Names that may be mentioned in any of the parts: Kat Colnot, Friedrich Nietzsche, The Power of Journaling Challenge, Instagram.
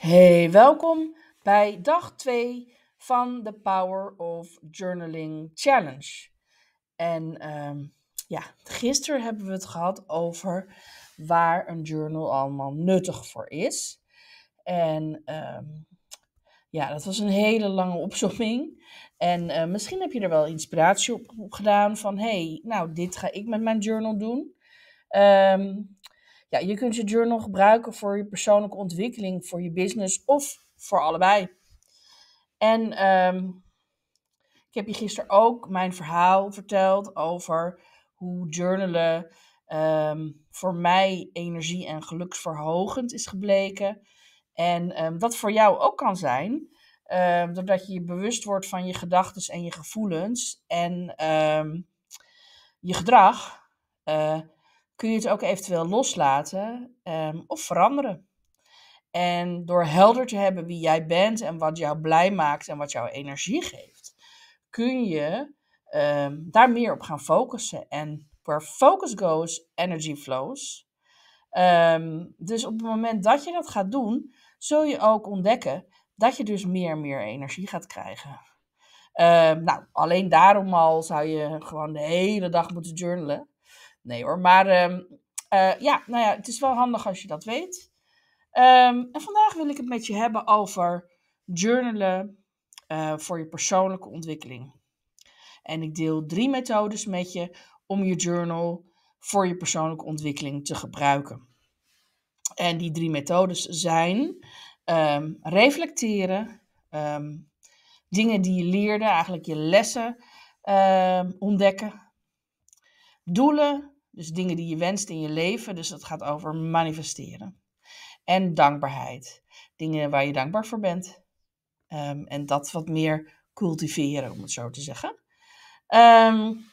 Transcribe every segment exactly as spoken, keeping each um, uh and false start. Hey, welkom bij dag twee van The Power of Journaling Challenge. En um, ja, gisteren hebben we het gehad over waar een journal allemaal nuttig voor is. En um, ja, dat was een hele lange opzomming. En uh, misschien heb je er wel inspiratie op, op gedaan van, hey, nou dit ga ik met mijn journal doen. Um, Ja, je kunt je journal gebruiken voor je persoonlijke ontwikkeling, voor je business of voor allebei. En um, ik heb je gisteren ook mijn verhaal verteld over hoe journalen um, voor mij energie- en geluksverhogend is gebleken. En um, dat voor jou ook kan zijn, um, doordat je je bewust wordt van je gedachten en je gevoelens en um, je gedrag. Uh, kun je het ook eventueel loslaten um, of veranderen. En door helder te hebben wie jij bent en wat jou blij maakt en wat jou energie geeft, kun je um, daar meer op gaan focussen. En where focus goes, energy flows. Um, dus op het moment dat je dat gaat doen, zul je ook ontdekken dat je dus meer en meer energie gaat krijgen. Um, nou, alleen daarom al zou je gewoon de hele dag moeten journalen. Nee hoor, maar um, uh, ja, nou ja, het is wel handig als je dat weet. Um, en vandaag wil ik het met je hebben over journalen uh, voor je persoonlijke ontwikkeling. En ik deel drie methodes met je om je journal voor je persoonlijke ontwikkeling te gebruiken. En die drie methodes zijn um, reflecteren, um, dingen die je leerde, eigenlijk je lessen um, ontdekken. Doelen, dus dingen die je wenst in je leven, dus dat gaat over manifesteren. En dankbaarheid, dingen waar je dankbaar voor bent. Um, en dat wat meer cultiveren, om het zo te zeggen. Um,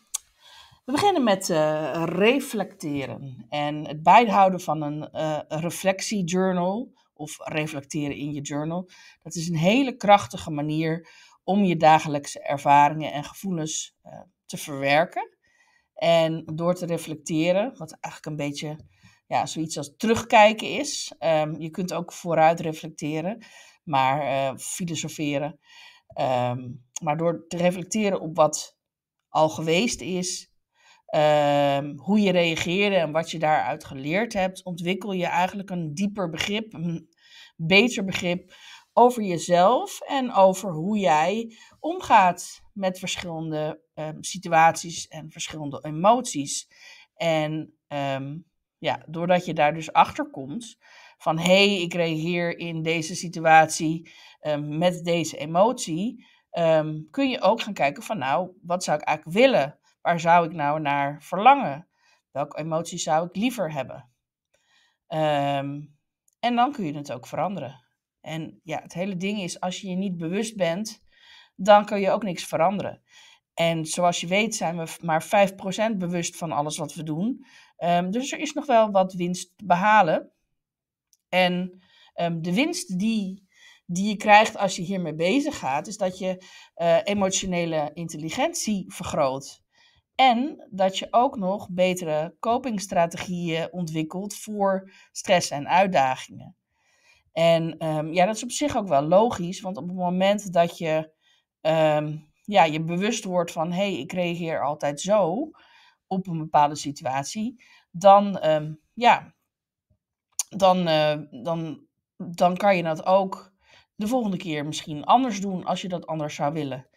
we beginnen met uh, reflecteren. En het bijhouden van een uh, reflectiejournal, of reflecteren in je journal, dat is een hele krachtige manier om je dagelijkse ervaringen en gevoelens uh, te verwerken. En door te reflecteren, wat eigenlijk een beetje ja, zoiets als terugkijken is. Um, je kunt ook vooruit reflecteren, maar uh, filosoferen. Um, maar door te reflecteren op wat al geweest is, um, hoe je reageerde en wat je daaruit geleerd hebt, ontwikkel je eigenlijk een dieper begrip, een beter begrip over jezelf en over hoe jij omgaat met verschillende um, situaties en verschillende emoties. En um, ja, doordat je daar dus achter komt van hé, hey, ik reageer in deze situatie um, met deze emotie, um, kun je ook gaan kijken van nou, wat zou ik eigenlijk willen? Waar zou ik nou naar verlangen? Welke emotie zou ik liever hebben? Um, en dan kun je het ook veranderen. En ja, het hele ding is, als je je niet bewust bent, dan kun je ook niks veranderen. En zoals je weet zijn we maar vijf procent bewust van alles wat we doen. Um, dus er is nog wel wat winst te behalen. En um, de winst die, die je krijgt als je hiermee bezig gaat, is dat je uh, emotionele intelligentie vergroot. En dat je ook nog betere copingstrategieën ontwikkelt voor stress en uitdagingen. En um, ja, dat is op zich ook wel logisch, want op het moment dat je um, ja, je bewust wordt van hé, hey, ik reageer altijd zo op een bepaalde situatie, dan, um, ja, dan, uh, dan, dan kan je dat ook de volgende keer misschien anders doen als je dat anders zou willen.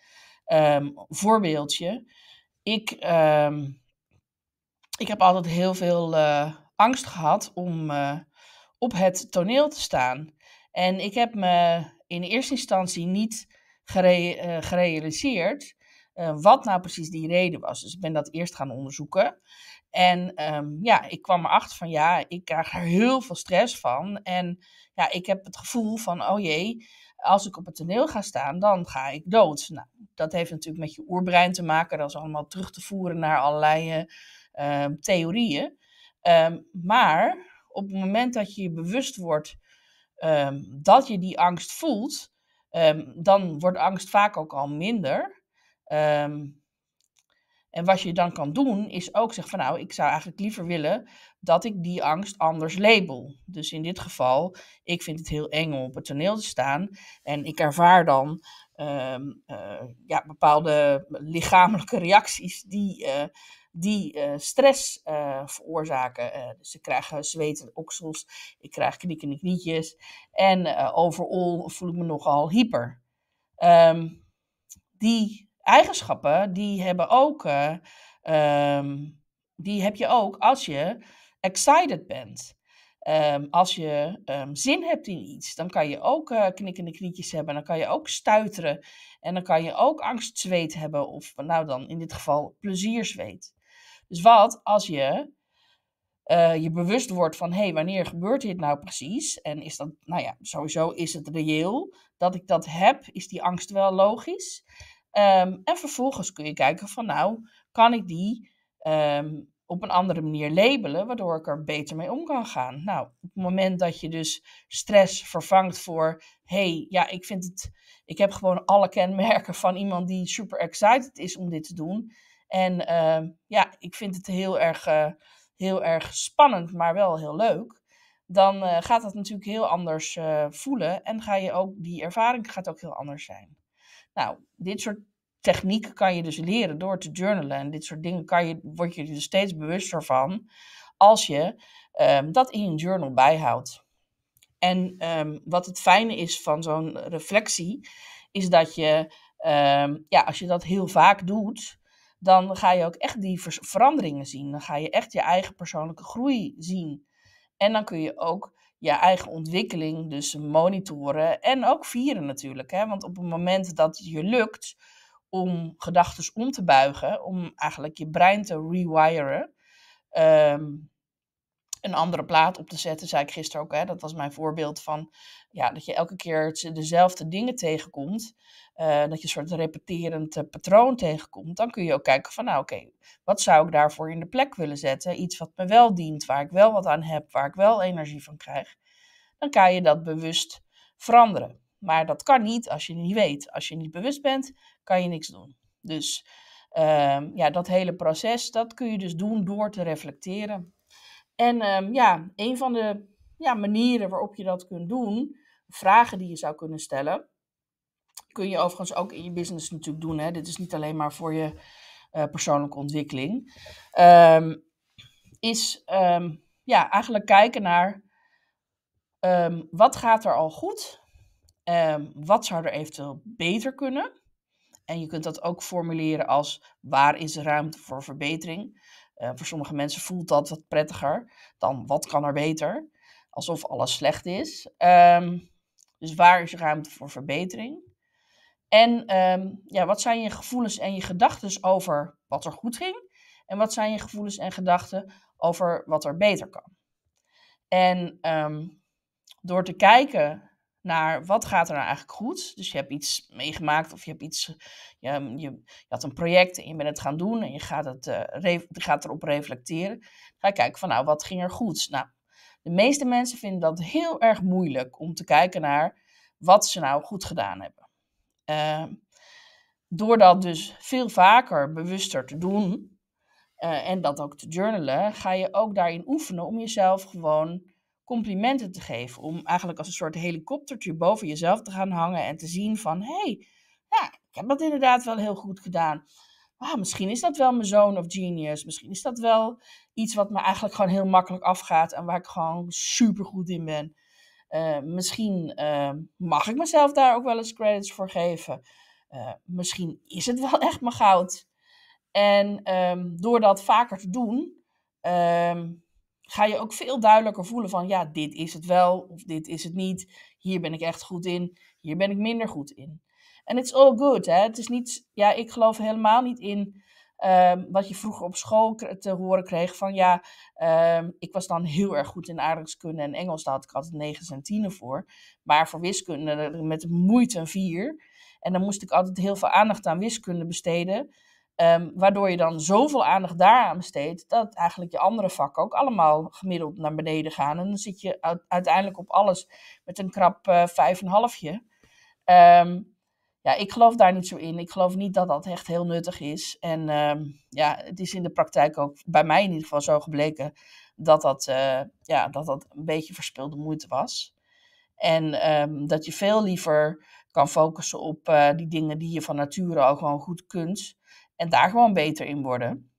Um, voorbeeldje, ik, um, ik heb altijd heel veel uh, angst gehad om Uh, op het toneel te staan. En ik heb me in eerste instantie niet gere- uh, gerealiseerd uh, wat nou precies die reden was. Dus ik ben dat eerst gaan onderzoeken. En um, ja, ik kwam erachter van ja, ik krijg er heel veel stress van. En ja, ik heb het gevoel van oh jee, als ik op het toneel ga staan, dan ga ik dood. Nou, dat heeft natuurlijk met je oerbrein te maken. Dat is allemaal terug te voeren naar allerlei uh, theorieën. Um, maar op het moment dat je je bewust wordt um, dat je die angst voelt, um, dan wordt angst vaak ook al minder. Um, en wat je dan kan doen, is ook zeggen van nou, ik zou eigenlijk liever willen dat ik die angst anders label. Dus in dit geval, ik vind het heel eng om op het toneel te staan en ik ervaar dan um, uh, ja, bepaalde lichamelijke reacties die, uh, die uh, stress uh, veroorzaken. Uh, dus ik krijg uh, zweet en oksels, ik krijg knikkende knietjes en uh, overal voel ik me nogal hyper. Um, die eigenschappen die hebben ook, uh, um, die heb je ook als je excited bent. Um, als je um, zin hebt in iets, dan kan je ook uh, knikkende knietjes hebben. Dan kan je ook stuiteren. En dan kan je ook angstzweet hebben. Of nou dan in dit geval plezierzweet. Dus wat als je uh, je bewust wordt van... hé, hey, wanneer gebeurt dit nou precies? En is dat, nou ja, sowieso is het reëel dat ik dat heb. Is die angst wel logisch? Um, en vervolgens kun je kijken van nou, kan ik die... Um, op een andere manier labelen, waardoor ik er beter mee om kan gaan. Nou, op het moment dat je dus stress vervangt voor... hey, ja, ik vind het... ik heb gewoon alle kenmerken van iemand die super excited is om dit te doen. En uh, ja, ik vind het heel erg, uh, heel erg spannend, maar wel heel leuk. Dan uh, gaat dat natuurlijk heel anders uh, voelen. En ga je ook, die ervaring gaat ook heel anders zijn. Nou, dit soort... technieken kan je dus leren door te journalen. En dit soort dingen kan je, word je er steeds bewuster van als je um, dat in je journal bijhoudt. En um, wat het fijne is van zo'n reflectie, is dat je, um, ja, als je dat heel vaak doet, dan ga je ook echt die ver- veranderingen zien. Dan ga je echt je eigen persoonlijke groei zien. En dan kun je ook je eigen ontwikkeling dus monitoren en ook vieren natuurlijk. Hè? Want op het moment dat het je lukt om gedachten om te buigen, om eigenlijk je brein te rewiren, um, een andere plaat op te zetten, zei ik gisteren ook, hè, dat was mijn voorbeeld van, ja, dat je elke keer dezelfde dingen tegenkomt, uh, dat je een soort repeterend uh, patroon tegenkomt, dan kun je ook kijken van, nou oké, okay, wat zou ik daarvoor in de plek willen zetten, iets wat me wel dient, waar ik wel wat aan heb, waar ik wel energie van krijg, dan kan je dat bewust veranderen. Maar dat kan niet als je niet weet. Als je niet bewust bent, kan je niks doen. Dus um, ja, dat hele proces, dat kun je dus doen door te reflecteren. En um, ja, een van de ja, manieren waarop je dat kunt doen, vragen die je zou kunnen stellen, kun je overigens ook in je business natuurlijk doen. Hè? Dit is niet alleen maar voor je uh, persoonlijke ontwikkeling. Um, is um, ja, eigenlijk kijken naar um, wat gaat er al goed? Um, wat zou er eventueel beter kunnen? En je kunt dat ook formuleren als waar is ruimte voor verbetering? Uh, voor sommige mensen voelt dat wat prettiger dan wat kan er beter? Alsof alles slecht is. Um, dus waar is ruimte voor verbetering? En um, ja, wat zijn je gevoelens en je gedachten over wat er goed ging? En wat zijn je gevoelens en gedachten over wat er beter kan? En um, door te kijken naar wat gaat er nou eigenlijk goed. Dus je hebt iets meegemaakt of je hebt iets, je, je, je had een project en je bent het gaan doen en je gaat, het, uh, re, gaat erop reflecteren. Dan ga je kijken van nou, wat ging er goed? Nou, de meeste mensen vinden dat heel erg moeilijk om te kijken naar wat ze nou goed gedaan hebben. Uh, door dat dus veel vaker bewuster te doen uh, en dat ook te journalen, ga je ook daarin oefenen om jezelf gewoon complimenten te geven, om eigenlijk als een soort helikoptertje boven jezelf te gaan hangen en te zien van, hé, hey, ja, ik heb dat inderdaad wel heel goed gedaan. Ah, misschien is dat wel mijn zone of genius, misschien is dat wel iets wat me eigenlijk gewoon heel makkelijk afgaat en waar ik gewoon super goed in ben. Uh, misschien uh, mag ik mezelf daar ook wel eens credits voor geven. Uh, misschien is het wel echt mijn goud. En um, door dat vaker te doen, um, ga je ook veel duidelijker voelen van, ja, dit is het wel of dit is het niet. Hier ben ik echt goed in, hier ben ik minder goed in. En it's all good, hè. Het is niet, ja, ik geloof helemaal niet in um, wat je vroeger op school te horen kreeg van, ja, um, ik was dan heel erg goed in aardrijkskunde en Engels, daar had ik altijd negens en tienen voor. Maar voor wiskunde met moeite een vier. En dan moest ik altijd heel veel aandacht aan wiskunde besteden. Um, waardoor je dan zoveel aandacht daaraan besteedt, dat eigenlijk je andere vakken ook allemaal gemiddeld naar beneden gaan. En dan zit je u- uiteindelijk op alles met een krap uh, vijf en een halfje. Um, ja, ik geloof daar niet zo in. Ik geloof niet dat dat echt heel nuttig is. En um, ja, het is in de praktijk ook bij mij in ieder geval zo gebleken dat dat, uh, ja, dat dat een beetje verspilde moeite was. En um, dat je veel liever kan focussen op uh, die dingen die je van nature al gewoon goed kunt. En daar gewoon beter in worden.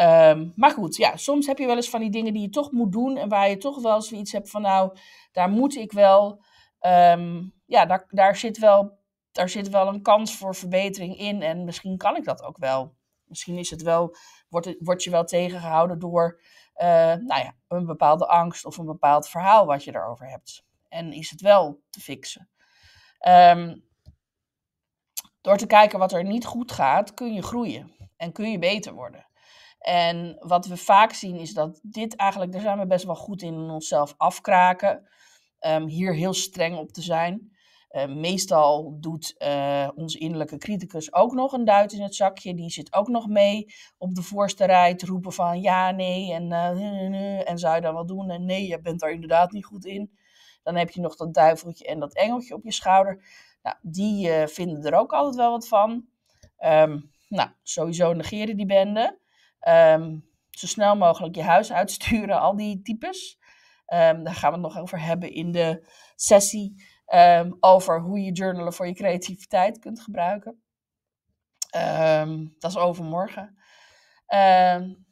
Um, maar goed, ja, soms heb je wel eens van die dingen die je toch moet doen. En waar je toch wel eens iets hebt van nou, daar moet ik wel... Um, ja, daar, daar, zit wel, daar zit wel een kans voor verbetering in. En misschien kan ik dat ook wel. Misschien is het wel, wordt, het, wordt je wel tegengehouden door uh, nou ja, een bepaalde angst of een bepaald verhaal wat je daarover hebt. En is het wel te fixen. Um, door te kijken wat er niet goed gaat, kun je groeien. En kun je beter worden. En wat we vaak zien is dat dit eigenlijk, daar zijn we best wel goed in, onszelf afkraken. Um, hier heel streng op te zijn. Uh, meestal doet uh, onze innerlijke criticus ook nog een duit in het zakje. Die zit ook nog mee op de voorste rij te roepen van ja, nee en, uh, en zou je dan wel doen? En nee, je bent daar inderdaad niet goed in. Dan heb je nog dat duiveltje en dat engeltje op je schouder. Nou, die uh, vinden er ook altijd wel wat van. Um, nou, sowieso negeren die bende. Um, zo snel mogelijk je huis uitsturen, al die types. Um, daar gaan we het nog over hebben in de sessie. Um, over hoe je journalen voor je creativiteit kunt gebruiken. Um, dat is overmorgen. Um,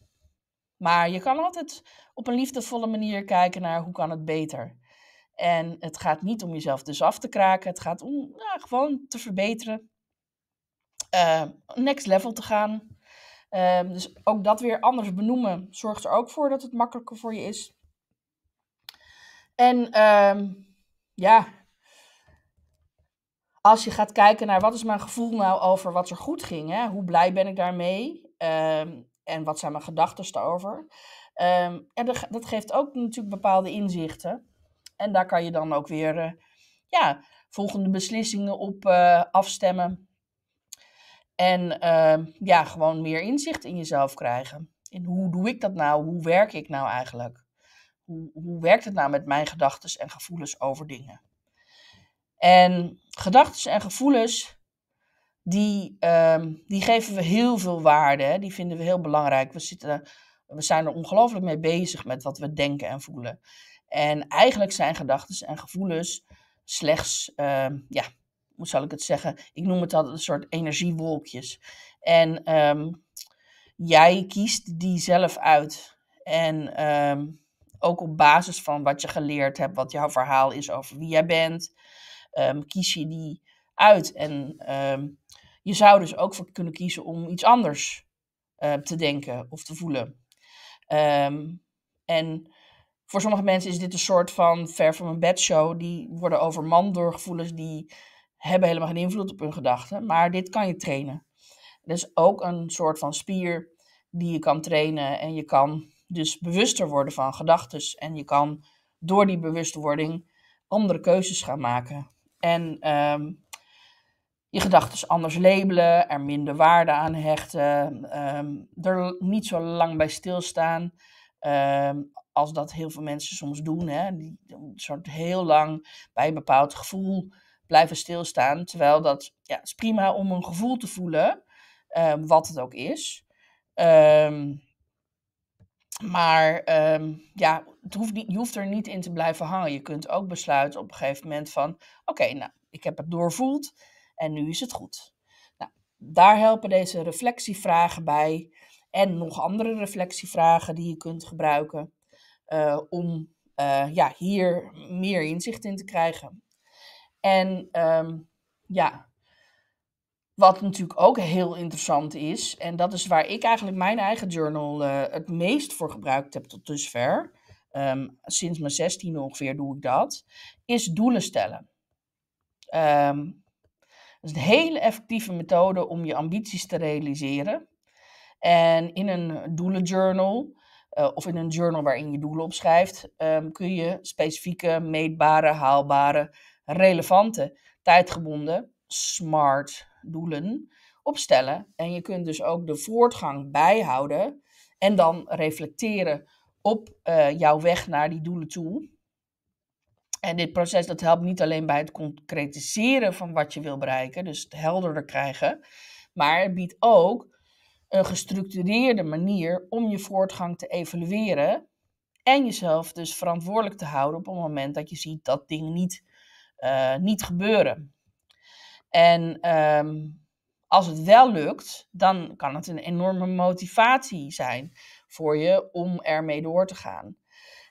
maar je kan altijd op een liefdevolle manier kijken naar hoe kan het beter. En het gaat niet om jezelf dus af te kraken. Het gaat om nou, gewoon te verbeteren. Uh, next level te gaan. Uh, dus ook dat weer anders benoemen zorgt er ook voor dat het makkelijker voor je is. En uh, ja, als je gaat kijken naar wat is mijn gevoel nou over wat er goed ging. Hè? Hoe blij ben ik daarmee? Uh, en wat zijn mijn gedachten daarover? Uh, en dat geeft ook natuurlijk bepaalde inzichten. En daar kan je dan ook weer uh, ja, volgende beslissingen op uh, afstemmen. En uh, ja, gewoon meer inzicht in jezelf krijgen. In hoe doe ik dat nou? Hoe werk ik nou eigenlijk? Hoe, hoe werkt het nou met mijn gedachten en gevoelens over dingen? En gedachten en gevoelens, die, uh, die geven we heel veel waarde. Hè? Die vinden we heel belangrijk. We, zitten, we zijn er ongelooflijk mee bezig met wat we denken en voelen. En eigenlijk zijn gedachten en gevoelens slechts, uh, ja, hoe zal ik het zeggen? Ik noem het altijd een soort energiewolkjes. En um, jij kiest die zelf uit. En um, ook op basis van wat je geleerd hebt, wat jouw verhaal is over wie jij bent, um, kies je die uit. En um, je zou dus ook voor kunnen kiezen om iets anders uh, te denken of te voelen. Um, en... Voor sommige mensen is dit een soort van ver van mijn bed show. Die worden overmand door gevoelens die hebben helemaal geen invloed op hun gedachten. Maar dit kan je trainen. Het is ook een soort van spier die je kan trainen. En je kan dus bewuster worden van gedachten. En je kan door die bewustwording andere keuzes gaan maken. En um, je gedachten anders labelen. Er minder waarde aan hechten. Um, er niet zo lang bij stilstaan. Um, als dat heel veel mensen soms doen, hè, die soort heel lang bij een bepaald gevoel blijven stilstaan, terwijl dat, ja, het is prima om een gevoel te voelen, um, wat het ook is, um, maar um, ja, het hoeft niet, je hoeft er niet in te blijven hangen. Je kunt ook besluiten op een gegeven moment van, oké, okay, nou, ik heb het doorvoeld en nu is het goed. Nou, daar helpen deze reflectievragen bij en nog andere reflectievragen die je kunt gebruiken. Uh, om uh, ja, hier meer inzicht in te krijgen. En um, ja, wat natuurlijk ook heel interessant is, en dat is waar ik eigenlijk mijn eigen journal uh, het meest voor gebruikt heb tot dusver, um, sinds mijn zestiende ongeveer doe ik dat, is doelen stellen. Um, dat is een hele effectieve methode om je ambities te realiseren. En in een doelenjournal, Uh, of in een journal waarin je doelen opschrijft, um, kun je specifieke, meetbare, haalbare, relevante, tijdgebonden, smart doelen opstellen. En je kunt dus ook de voortgang bijhouden en dan reflecteren op uh, jouw weg naar die doelen toe. En dit proces, dat helpt niet alleen bij het concretiseren van wat je wil bereiken, dus het helderder krijgen, maar het biedt ook een gestructureerde manier om je voortgang te evalueren En jezelf dus verantwoordelijk te houden op het moment dat je ziet dat dingen niet, uh, niet gebeuren. En um, als het wel lukt, dan kan het een enorme motivatie zijn voor je om ermee door te gaan.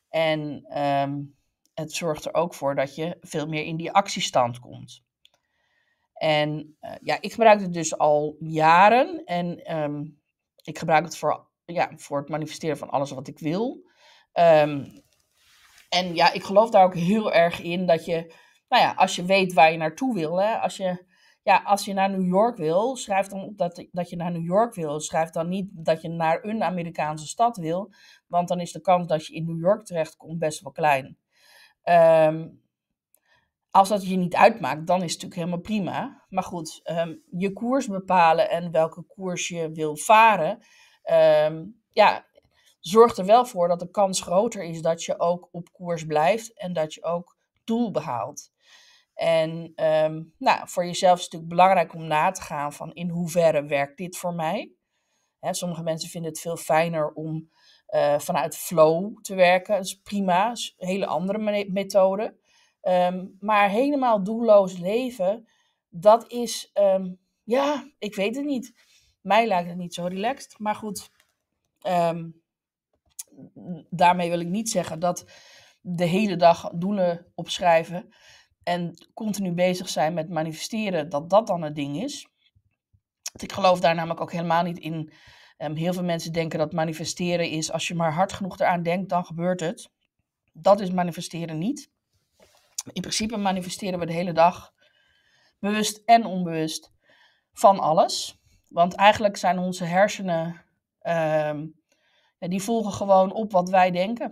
En um, het zorgt er ook voor dat je veel meer in die actiestand komt. En uh, ja, ik gebruik het dus al jaren. En um, ik gebruik het voor, ja, voor het manifesteren van alles wat ik wil. Um, en ja, ik geloof daar ook heel erg in dat je, nou ja, als je weet waar je naartoe wil, hè, als je, ja, als je naar New York wil, schrijf dan op dat, dat je naar New York wil. Schrijf dan niet dat je naar een Amerikaanse stad wil, want dan is de kans dat je in New York terechtkomt best wel klein. Um, als dat je niet uitmaakt, dan is het natuurlijk helemaal prima. Maar goed, um, je koers bepalen en welke koers je wil varen, um, ja, zorgt er wel voor dat de kans groter is dat je ook op koers blijft en dat je ook doel behaalt. En um, nou, voor jezelf is het natuurlijk belangrijk om na te gaan van in hoeverre werkt dit voor mij. Hè, sommige mensen vinden het veel fijner om uh, vanuit flow te werken. Dat is prima, dat is een hele andere me- methode. Um, maar helemaal doelloos leven, dat is, um, ja, ik weet het niet. Mij lijkt het niet zo relaxed, maar goed. Um, Daarmee wil ik niet zeggen dat de hele dag doelen opschrijven en continu bezig zijn met manifesteren, dat dat dan het ding is. Want ik geloof daar namelijk ook helemaal niet in. Um, heel veel mensen denken dat manifesteren is, als je maar hard genoeg eraan denkt, dan gebeurt het. Dat is manifesteren niet. In principe manifesteren we de hele dag, bewust en onbewust, van alles. Want eigenlijk zijn onze hersenen... Um, Die volgen gewoon op wat wij denken.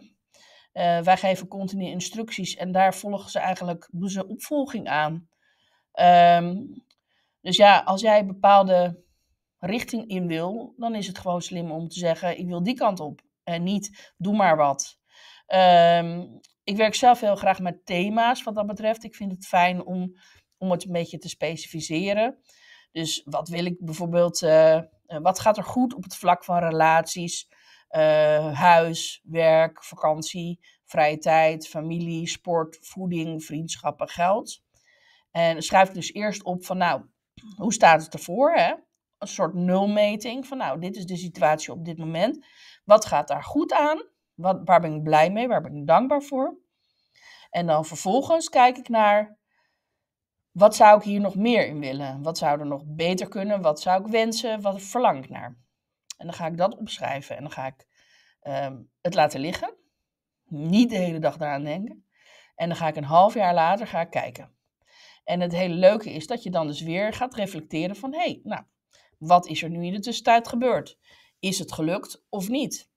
Uh, wij geven continu instructies en daar volgen ze eigenlijk doen ze opvolging aan. Um, dus ja, als jij een bepaalde richting in wil, dan is het gewoon slim om te zeggen, ik wil die kant op. En niet, doe maar wat. Um, ik werk zelf heel graag met thema's wat dat betreft. Ik vind het fijn om, om het een beetje te specificeren. Dus wat wil ik bijvoorbeeld, uh, wat gaat er goed op het vlak van relaties... Uh, huis, werk, vakantie, vrije tijd, familie, sport, voeding, vriendschappen, geld. En schrijf dus eerst op van nou, hoe staat het ervoor? Hè? Een soort nulmeting van nou, dit is de situatie op dit moment. Wat gaat daar goed aan? Wat, waar ben ik blij mee? Waar ben ik dankbaar voor? En dan vervolgens kijk ik naar wat zou ik hier nog meer in willen? Wat zou er nog beter kunnen? Wat zou ik wensen? Wat verlang ik naar? En dan ga ik dat opschrijven en dan ga ik um, het laten liggen. Niet de hele dag eraan denken. En dan ga ik een half jaar later ga ik kijken. En het hele leuke is dat je dan dus weer gaat reflecteren van... hé, hey, nou, wat is er nu in de tussentijd gebeurd? Is het gelukt of niet?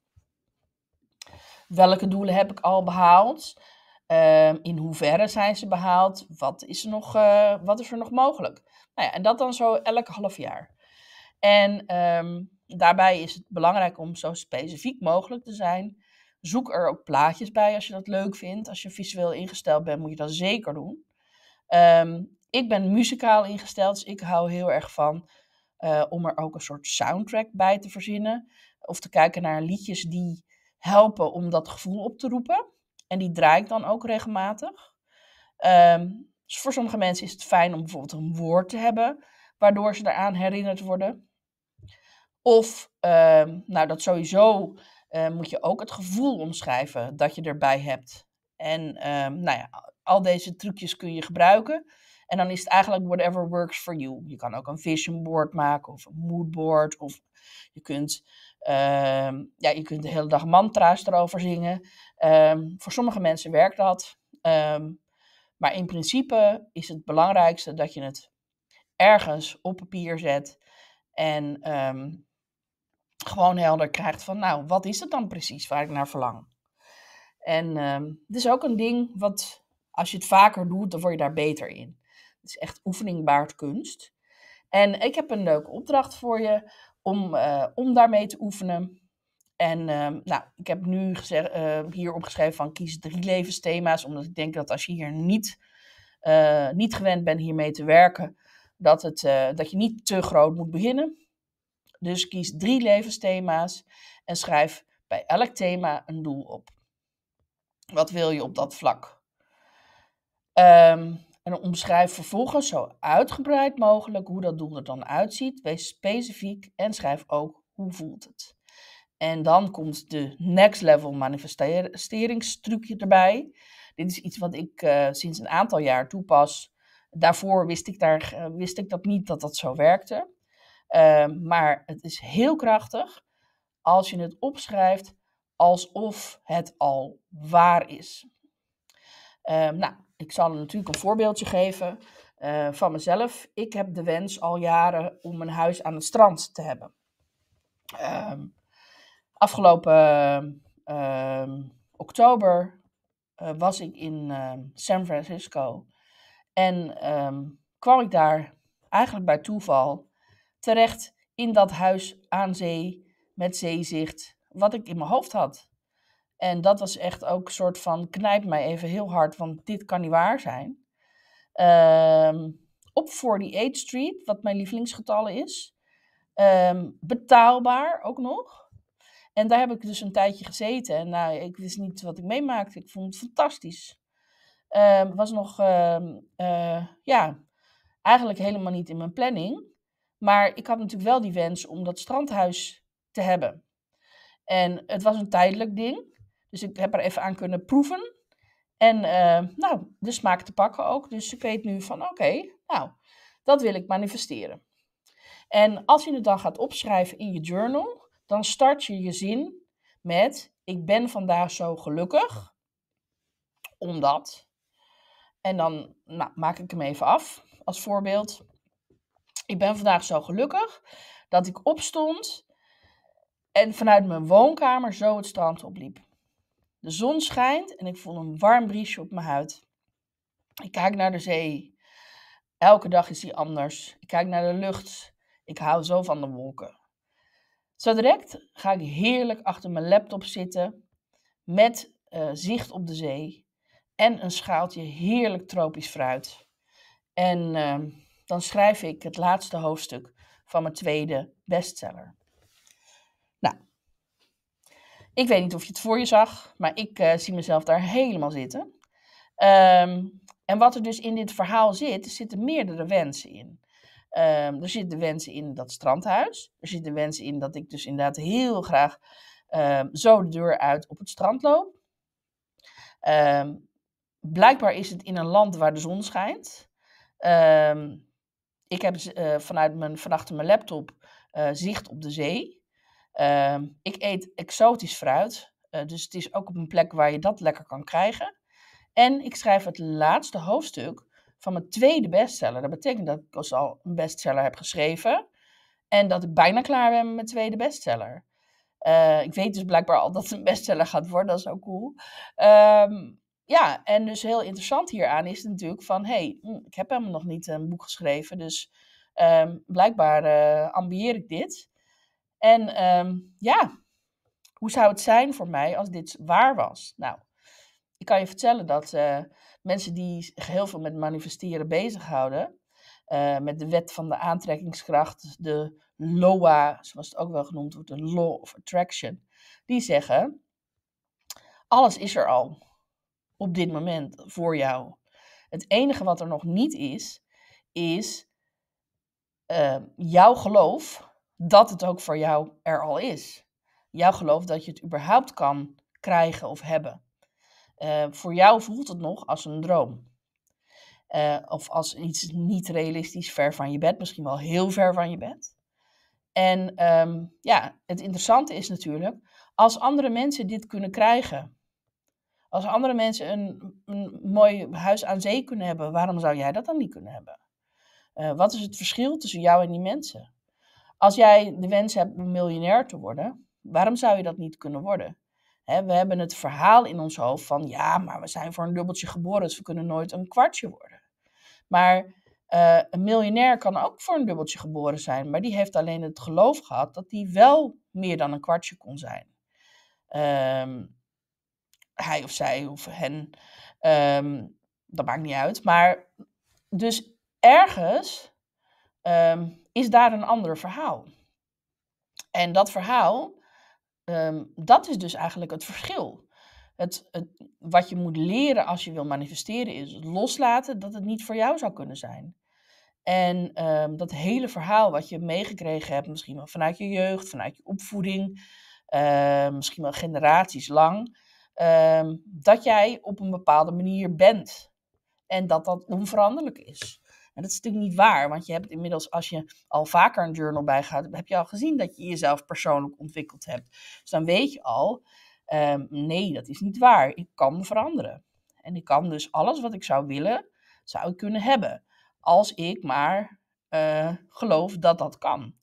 Welke doelen heb ik al behaald? Um, in hoeverre zijn ze behaald? Wat is er nog, uh, wat is er nog mogelijk? Nou ja, en dat dan zo elk half jaar. En... Um, Daarbij is het belangrijk om zo specifiek mogelijk te zijn. Zoek er ook plaatjes bij als je dat leuk vindt. Als je visueel ingesteld bent, moet je dat zeker doen. Um, ik ben muzikaal ingesteld, dus ik hou heel erg van uh, om er ook een soort soundtrack bij te verzinnen. Of te kijken naar liedjes die helpen om dat gevoel op te roepen. En die draai ik dan ook regelmatig. Um, dus voor sommige mensen is het fijn om bijvoorbeeld een woord te hebben, waardoor ze daaraan herinnerd worden. Of, uh, nou dat sowieso uh, moet je ook het gevoel omschrijven dat je erbij hebt. En uh, nou ja, al deze trucjes kun je gebruiken. En dan is het eigenlijk whatever works for you. Je kan ook een vision board maken of een mood board. Of je kunt, uh, ja, je kunt de hele dag mantra's erover zingen. Um, voor sommige mensen werkt dat. Um, maar in principe is het belangrijkste dat je het ergens op papier zet. En um, gewoon helder krijgt van, nou, wat is het dan precies waar ik naar verlang? En um, het is ook een ding wat, als je het vaker doet, dan word je daar beter in. Het is echt oefening baart kunst. En ik heb een leuke opdracht voor je om, uh, om daarmee te oefenen. En um, nou, ik heb nu gezegd, uh, hier opgeschreven van kies drie levensthema's. Omdat ik denk dat als je hier niet, uh, niet gewend bent hiermee te werken... Dat, het, uh, dat je niet te groot moet beginnen. Dus kies drie levensthema's en schrijf bij elk thema een doel op. Wat wil je op dat vlak? Um, en omschrijf vervolgens zo uitgebreid mogelijk hoe dat doel er dan uitziet. Wees specifiek en schrijf ook hoe voelt het. En dan komt de next level manifesteringstrucje erbij. Dit is iets wat ik uh, sinds een aantal jaar toepas. Daarvoor wist ik, daar, uh, wist ik dat niet dat dat zo werkte. Uh, maar het is heel krachtig als je het opschrijft alsof het al waar is. Uh, nou, ik zal natuurlijk een voorbeeldje geven uh, van mezelf. Ik heb de wens al jaren om een huis aan het strand te hebben. Uh, afgelopen uh, oktober uh, was ik in uh, San Francisco. En um, kwam ik daar eigenlijk bij toeval terecht in dat huis aan zee met zeezicht wat ik in mijn hoofd had. En dat was echt ook een soort van knijp mij even heel hard, want dit kan niet waar zijn. Um, op forty-eighth Street, wat mijn lievelingsgetal is. Um, betaalbaar ook nog. En daar heb ik dus een tijdje gezeten. En nou, ik wist niet wat ik meemaakte. Ik vond het fantastisch. Het um, was nog, um, uh, ja, eigenlijk helemaal niet in mijn planning. Maar ik had natuurlijk wel die wens om dat strandhuis te hebben. En het was een tijdelijk ding. Dus ik heb er even aan kunnen proeven. En uh, nou, de smaak te pakken ook. Dus ik weet nu van oké, okay, nou, dat wil ik manifesteren. En als je het dan gaat opschrijven in je journal, dan start je je zin met: ik ben vandaag zo gelukkig, omdat. En dan nou, maak ik hem even af als voorbeeld. Ik ben vandaag zo gelukkig dat ik opstond en vanuit mijn woonkamer zo het strand opliep. De zon schijnt en ik voel een warm briesje op mijn huid. Ik kijk naar de zee. Elke dag is die anders. Ik kijk naar de lucht. Ik hou zo van de wolken. Zo direct ga ik heerlijk achter mijn laptop zitten met uh, zicht op de zee en een schaaltje heerlijk tropisch fruit. En uh, dan schrijf ik het laatste hoofdstuk van mijn tweede bestseller. Nou, ik weet niet of je het voor je zag, maar ik uh, zie mezelf daar helemaal zitten. Um, en wat er dus in dit verhaal zit, er zitten meerdere wensen in. Um, er zitten wensen in dat strandhuis. Er zitten wensen in dat ik dus inderdaad heel graag um, zo de deur uit op het strand loop. Um, blijkbaar is het in een land waar de zon schijnt. Um, ik heb uh, vanuit mijn, van achter mijn laptop uh, zicht op de zee. Uh, ik eet exotisch fruit, uh, dus het is ook op een plek waar je dat lekker kan krijgen. En ik schrijf het laatste hoofdstuk van mijn tweede bestseller. Dat betekent dat ik dus al een bestseller heb geschreven en dat ik bijna klaar ben met mijn tweede bestseller. Uh, ik weet dus blijkbaar al dat het een bestseller gaat worden, dat is ook cool. Um, ja, en dus heel interessant hieraan is natuurlijk van, hé, hey, ik heb helemaal nog niet een boek geschreven, dus um, blijkbaar uh, ambieer ik dit. En um, ja, hoe zou het zijn voor mij als dit waar was? Nou, ik kan je vertellen dat uh, mensen die zich heel veel met manifesteren bezighouden, uh, met de wet van de aantrekkingskracht, de L O A, zoals het ook wel genoemd wordt, de Law of Attraction, die zeggen, alles is er al op dit moment voor jou. Het enige wat er nog niet is, is uh, jouw geloof dat het ook voor jou er al is. Jouw geloof dat je het überhaupt kan krijgen of hebben. Uh, voor jou voelt het nog als een droom. Uh, of als iets niet realistisch, ver van je bed. Misschien wel heel ver van je bed. En um, ja, het interessante is natuurlijk, als andere mensen dit kunnen krijgen. Als andere mensen een, een mooi huis aan zee kunnen hebben, waarom zou jij dat dan niet kunnen hebben? Uh, wat is het verschil tussen jou en die mensen? Als jij de wens hebt om miljonair te worden, waarom zou je dat niet kunnen worden? He, we hebben het verhaal in ons hoofd van, ja, maar we zijn voor een dubbeltje geboren, dus we kunnen nooit een kwartje worden. Maar uh, een miljonair kan ook voor een dubbeltje geboren zijn, maar die heeft alleen het geloof gehad dat hij wel meer dan een kwartje kon zijn. Um, hij of zij of hen, um, dat maakt niet uit. Maar dus ergens Um, is daar een ander verhaal. En dat verhaal, um, dat is dus eigenlijk het verschil. het, het, wat je moet leren als je wil manifesteren is loslaten dat het niet voor jou zou kunnen zijn. En um, dat hele verhaal wat je meegekregen hebt, misschien wel vanuit je jeugd, vanuit je opvoeding, uh, misschien wel generaties lang, um, dat jij op een bepaalde manier bent. En dat dat onveranderlijk is. En dat is natuurlijk niet waar, want je hebt inmiddels, als je al vaker een journal bijgehouden hebt, heb je al gezien dat je jezelf persoonlijk ontwikkeld hebt. Dus dan weet je al, um, nee, dat is niet waar. Ik kan me veranderen. En ik kan dus alles wat ik zou willen, zou ik kunnen hebben. Als ik maar uh, geloof dat dat kan.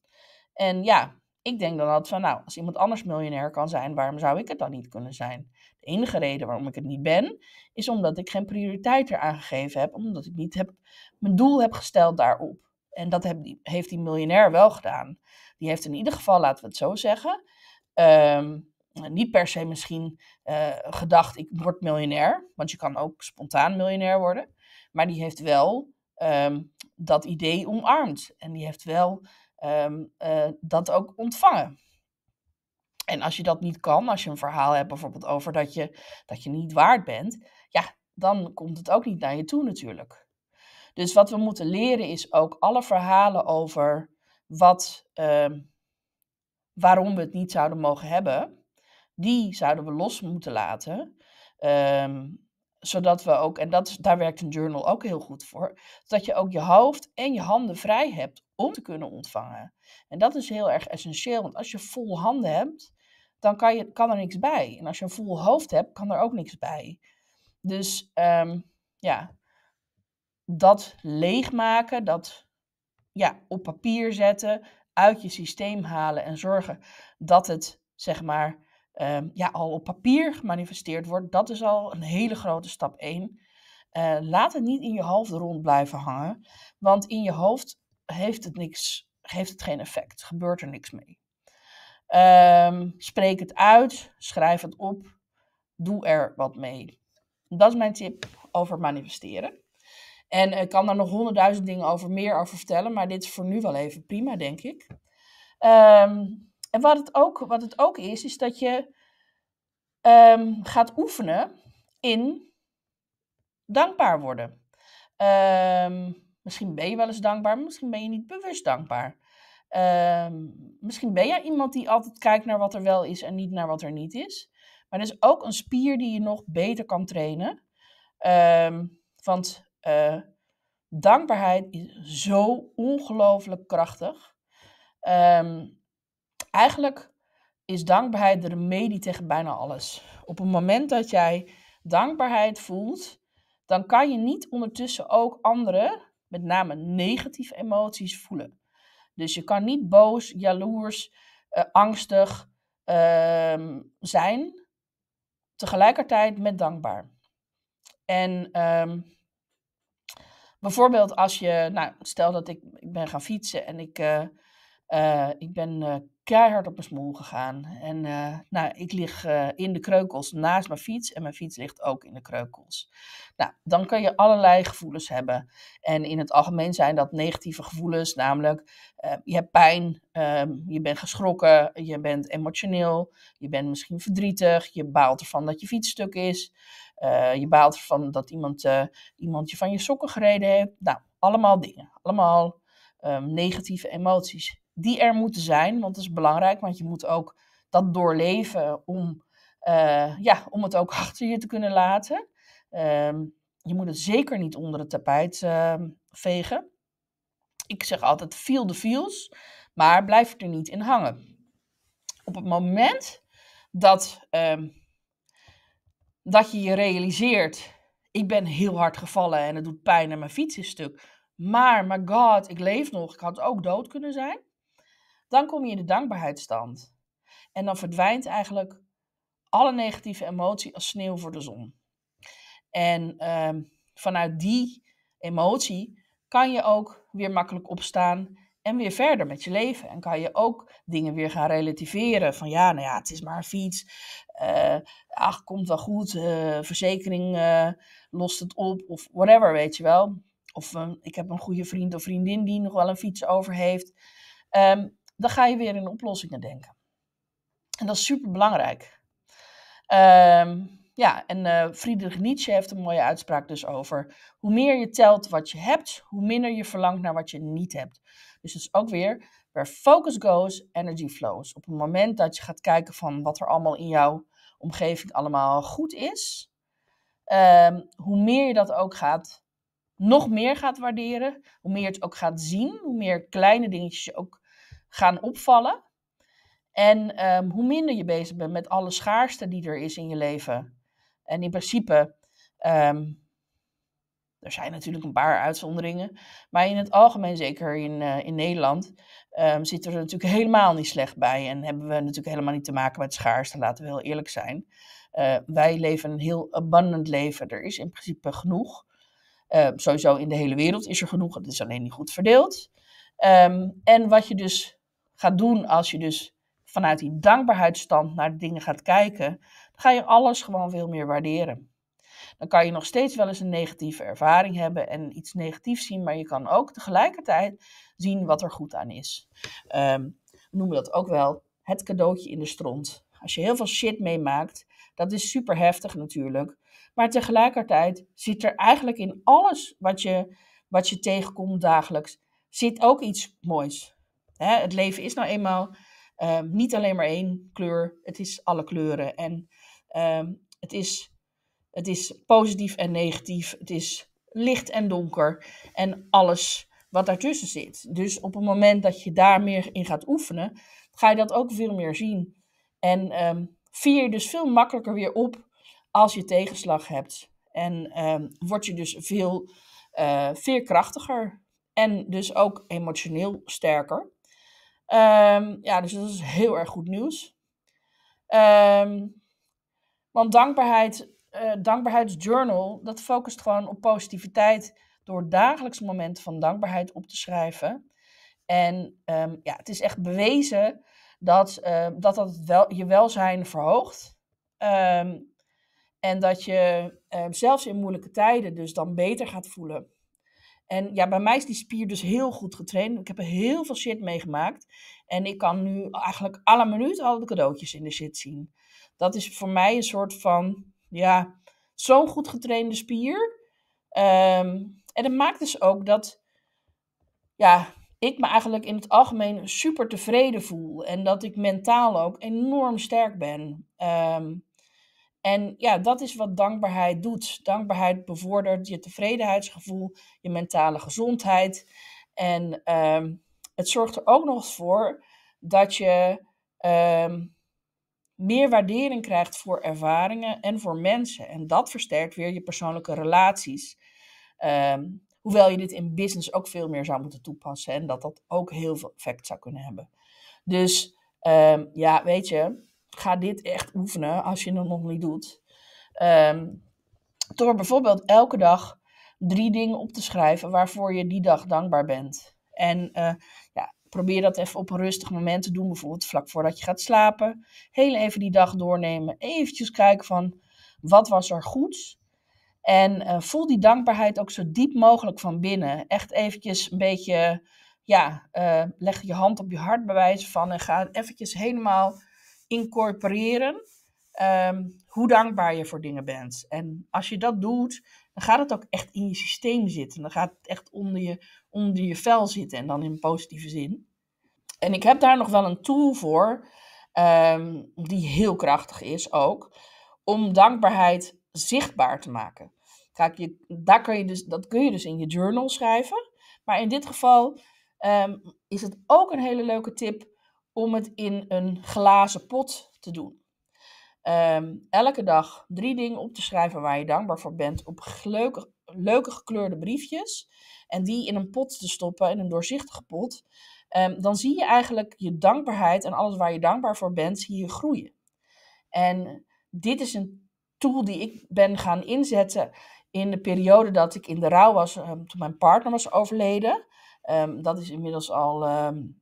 En ja, ik denk dan altijd van, nou, als iemand anders miljonair kan zijn, waarom zou ik het dan niet kunnen zijn? De enige reden waarom ik het niet ben, is omdat ik geen prioriteit eraan gegeven heb. Omdat ik niet heb, mijn doel heb gesteld daarop. En dat heb, heeft die miljonair wel gedaan. Die heeft in ieder geval, laten we het zo zeggen, um, niet per se misschien uh, gedacht, ik word miljonair. Want je kan ook spontaan miljonair worden. Maar die heeft wel um, dat idee omarmd. En die heeft wel um, uh, dat ook ontvangen. En als je dat niet kan, als je een verhaal hebt bijvoorbeeld over dat je, dat je niet waard bent, ja, dan komt het ook niet naar je toe natuurlijk. Dus wat we moeten leren is ook alle verhalen over wat, uh, waarom we het niet zouden mogen hebben, die zouden we los moeten laten. Um, zodat we ook, en dat is, daar werkt een journal ook heel goed voor, dat je ook je hoofd en je handen vrij hebt om te kunnen ontvangen. En dat is heel erg essentieel, want als je vol handen hebt, dan kan, je, kan er niks bij. En als je een vol hoofd hebt, kan er ook niks bij. Dus um, ja, dat leegmaken, dat ja, op papier zetten, uit je systeem halen en zorgen dat het, zeg maar, um, ja, al op papier gemanifesteerd wordt, dat is al een hele grote stap één. Uh, laat het niet in je hoofd rond blijven hangen, want in je hoofd heeft het niks... heeft het geen effect, gebeurt er niks mee. Um, spreek het uit, schrijf het op, doe er wat mee. Dat is mijn tip over manifesteren. En ik kan daar nog honderdduizend dingen over meer over vertellen, maar dit is voor nu wel even prima, denk ik. Um, en wat het, ook, wat het ook is, is dat je um, gaat oefenen in dankbaar worden. Um, Misschien ben je wel eens dankbaar, maar misschien ben je niet bewust dankbaar. Uh, misschien ben jij iemand die altijd kijkt naar wat er wel is en niet naar wat er niet is. Maar dat is ook een spier die je nog beter kan trainen. Uh, want uh, dankbaarheid is zo ongelooflijk krachtig. Uh, eigenlijk is dankbaarheid de remedie tegen bijna alles. Op het moment dat jij dankbaarheid voelt, dan kan je niet ondertussen ook anderen, met name negatieve emoties, voelen. Dus je kan niet boos, jaloers, uh, angstig uh, zijn, tegelijkertijd met dankbaar. En um, bijvoorbeeld als je, nou, stel dat ik, ik ben gaan fietsen en ik, uh, uh, ik ben uh, keihard op mijn smoel gegaan. En uh, nou, ik lig uh, in de kreukels naast mijn fiets. En mijn fiets ligt ook in de kreukels. Nou, dan kun je allerlei gevoelens hebben. En in het algemeen zijn dat negatieve gevoelens. Namelijk, uh, je hebt pijn. Um, je bent geschrokken. Je bent emotioneel. Je bent misschien verdrietig. Je baalt ervan dat je fiets stuk is. Uh, je baalt ervan dat iemand, uh, iemand je van je sokken gereden heeft. Nou, allemaal dingen. Allemaal um, negatieve emoties. Die er moeten zijn, want dat is belangrijk, want je moet ook dat doorleven om, uh, ja, om het ook achter je te kunnen laten. Um, je moet het zeker niet onder het tapijt uh, vegen. Ik zeg altijd, feel the feels, maar blijf er niet in hangen. Op het moment dat, um, dat je je realiseert, ik ben heel hard gevallen en het doet pijn en mijn fiets is stuk, maar my god, ik leef nog, ik had ook dood kunnen zijn. Dan kom je in de dankbaarheidsstand. En dan verdwijnt eigenlijk alle negatieve emotie als sneeuw voor de zon. En um, vanuit die emotie kan je ook weer makkelijk opstaan en weer verder met je leven. En kan je ook dingen weer gaan relativeren. Van ja, nou ja, het is maar een fiets. Uh, ach, komt wel goed. Uh, verzekering uh, lost het op. Of whatever, weet je wel. Of uh, ik heb een goede vriend of vriendin die nog wel een fiets over heeft. Um, Dan ga je weer in oplossingen denken. En dat is super belangrijk. Um, Ja, en uh, Friedrich Nietzsche heeft een mooie uitspraak dus over. Hoe meer je telt wat je hebt, hoe minder je verlangt naar wat je niet hebt. Dus het is ook weer, where focus goes, energy flows. Op het moment dat je gaat kijken van wat er allemaal in jouw omgeving allemaal goed is. Um, hoe meer je dat ook gaat, nog meer gaat waarderen. Hoe meer je het ook gaat zien. Hoe meer kleine dingetjes je ook gaan opvallen. En um, hoe minder je bezig bent met alle schaarste die er is in je leven. En in principe, um, er zijn natuurlijk een paar uitzonderingen. Maar in het algemeen, zeker in, uh, in Nederland, um, zitten we er natuurlijk helemaal niet slecht bij. En hebben we natuurlijk helemaal niet te maken met schaarste, laten we heel eerlijk zijn. Uh, wij leven een heel abundant leven. Er is in principe genoeg. Uh, sowieso in de hele wereld is er genoeg. Het is alleen niet goed verdeeld. Um, en wat je dus gaat doen als je dus vanuit die dankbaarheidsstand naar de dingen gaat kijken, dan ga je alles gewoon veel meer waarderen. Dan kan je nog steeds wel eens een negatieve ervaring hebben en iets negatiefs zien, maar je kan ook tegelijkertijd zien wat er goed aan is. Um, we noemen dat ook wel het cadeautje in de stront. Als je heel veel shit meemaakt, dat is super heftig natuurlijk, maar tegelijkertijd zit er eigenlijk in alles wat je, wat je tegenkomt dagelijks, zit ook iets moois. Hè, het leven is nou eenmaal Um, niet alleen maar één kleur, het is alle kleuren. En um, het, is, het is positief en negatief, het is licht en donker en alles wat daartussen zit. Dus op het moment dat je daar meer in gaat oefenen, ga je dat ook veel meer zien. En um, vier je dus veel makkelijker weer op als je tegenslag hebt. En um, word je dus veel uh, veerkrachtiger en dus ook emotioneel sterker. Um, ja, dus dat is heel erg goed nieuws. Um, want dankbaarheid, uh, dankbaarheidsjournal, dat focust gewoon op positiviteit door dagelijks momenten van dankbaarheid op te schrijven. En um, ja, het is echt bewezen dat uh, dat, dat wel, je welzijn verhoogt. Um, en dat je uh, zelfs in moeilijke tijden dus dan beter gaat voelen. En ja, bij mij is die spier dus heel goed getraind. Ik heb er heel veel shit meegemaakt. En ik kan nu eigenlijk alle minuut al de cadeautjes in de shit zien. Dat is voor mij een soort van, ja, zo'n goed getrainde spier. Um, en dat maakt dus ook dat, ja, ik me eigenlijk in het algemeen super tevreden voel. En dat ik mentaal ook enorm sterk ben. Um, En ja, dat is wat dankbaarheid doet. Dankbaarheid bevordert je tevredenheidsgevoel, je mentale gezondheid. En um, het zorgt er ook nog voor dat je um, meer waardering krijgt voor ervaringen en voor mensen. En dat versterkt weer je persoonlijke relaties. Um, hoewel je dit in business ook veel meer zou moeten toepassen. En dat dat ook heel veel effect zou kunnen hebben. Dus um, ja, weet je, ga dit echt oefenen als je het nog niet doet. Um, door bijvoorbeeld elke dag drie dingen op te schrijven waarvoor je die dag dankbaar bent. En uh, ja, probeer dat even op een rustig moment te doen. Bijvoorbeeld vlak voordat je gaat slapen. Heel even die dag doornemen. Eventjes kijken van wat was er goed. En uh, voel die dankbaarheid ook zo diep mogelijk van binnen. Echt eventjes een beetje, ja, uh, leg je hand op je hart bij wijze van. En ga eventjes helemaal incorporeren um, hoe dankbaar je voor dingen bent. En als je dat doet, dan gaat het ook echt in je systeem zitten. Dan gaat het echt onder je, onder je vel zitten en dan in positieve zin. En ik heb daar nog wel een tool voor, um, die heel krachtig is ook, om dankbaarheid zichtbaar te maken. Kijk, je, daar kun je dus, dat kun je dus in je journal schrijven. Maar in dit geval um, is het ook een hele leuke tip om het in een glazen pot te doen. Um, elke dag drie dingen op te schrijven waar je dankbaar voor bent, op leuke, leuke gekleurde briefjes, en die in een pot te stoppen, in een doorzichtige pot. Um, dan zie je eigenlijk je dankbaarheid en alles waar je dankbaar voor bent, zie je groeien. En dit is een tool die ik ben gaan inzetten in de periode dat ik in de rouw was, um, toen mijn partner was overleden. Um, dat is inmiddels al Um,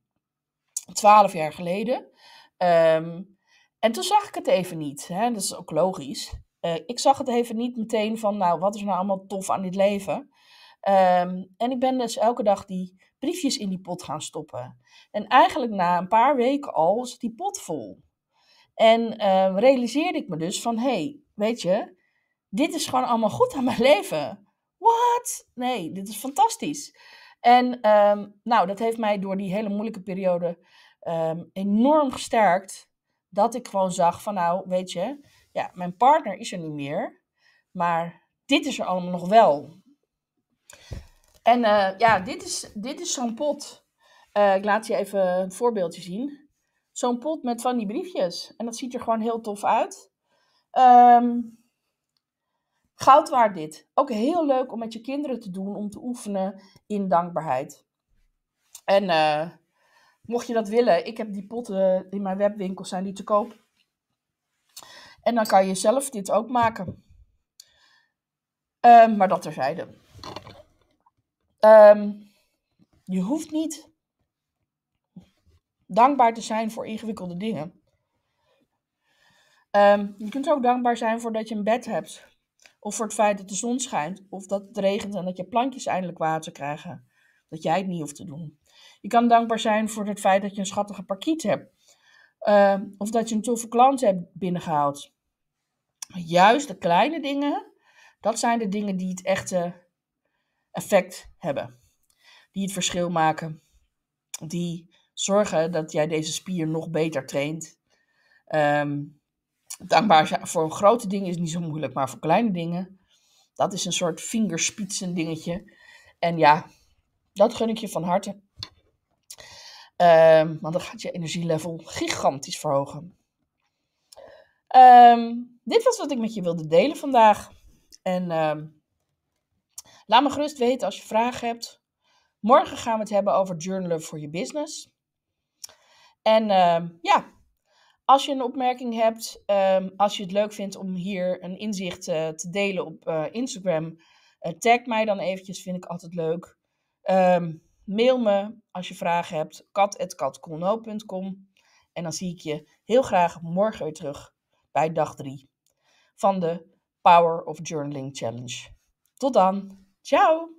twaalf jaar geleden. Um, en toen zag ik het even niet. Hè? Dat is ook logisch. Uh, ik zag het even niet meteen van, nou, wat is nou allemaal tof aan dit leven? Um, en ik ben dus elke dag die briefjes in die pot gaan stoppen. En eigenlijk na een paar weken al is die pot vol. En uh, realiseerde ik me dus van, hé, hey, weet je, dit is gewoon allemaal goed aan mijn leven. Wat? Nee, dit is fantastisch. En um, nou, dat heeft mij door die hele moeilijke periode um, enorm gesterkt. Dat ik gewoon zag van nou, weet je, ja, mijn partner is er niet meer. Maar dit is er allemaal nog wel. En uh, ja, dit is, dit is zo'n pot. Uh, ik laat je even een voorbeeldje zien. Zo'n pot met van die briefjes. En dat ziet er gewoon heel tof uit. Um, goud waard dit. Ook heel leuk om met je kinderen te doen. Om te oefenen in dankbaarheid. En uh, mocht je dat willen. Ik heb die potten in mijn webwinkel. Zijn die te koop. En dan kan je zelf dit ook maken. Um, maar dat terzijde. Um, je hoeft niet dankbaar te zijn voor ingewikkelde dingen. Um, je kunt ook dankbaar zijn voor dat je een bed hebt. Of voor het feit dat de zon schijnt. Of dat het regent en dat je plantjes eindelijk water krijgen. Dat jij het niet hoeft te doen. Je kan dankbaar zijn voor het feit dat je een schattige parkiet hebt. Um, of dat je een toffe klant hebt binnengehaald. Juist de kleine dingen. Dat zijn de dingen die het echte effect hebben. Die het verschil maken. Die zorgen dat jij deze spier nog beter traint. Um, dankbaar voor grote dingen is niet zo moeilijk. Maar voor kleine dingen. Dat is een soort vingerspitsen dingetje. En ja, dat gun ik je van harte. Um, want dan gaat je energielevel gigantisch verhogen. Um, dit was wat ik met je wilde delen vandaag. En um, laat me gerust weten als je vragen hebt. Morgen gaan we het hebben over journalen voor je business. En um, ja, als je een opmerking hebt, um, als je het leuk vindt om hier een inzicht uh, te delen op uh, Instagram, uh, tag mij dan eventjes, vind ik altijd leuk. Um, mail me als je vragen hebt, kat at kat colnot punt com. En dan zie ik je heel graag morgen weer terug bij dag drie van de Power of Journaling Challenge. Tot dan. Ciao.